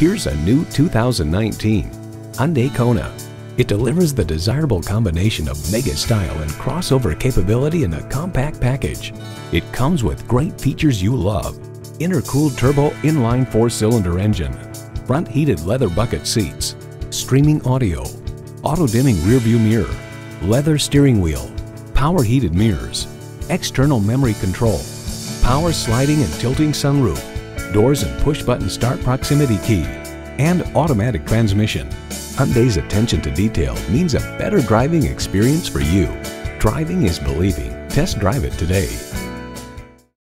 Here's a new 2019 Hyundai Kona. It delivers the desirable combination of mega style and crossover capability in a compact package. It comes with great features you love: intercooled turbo inline 4-cylinder engine, front heated leather bucket seats, streaming audio, auto dimming rearview mirror, leather steering wheel, power heated mirrors, external memory control, power sliding and tilting sunroof, doors and push button start proximity key, and automatic transmission. Hyundai's attention to detail means a better driving experience for you. Driving is believing. Test drive it today.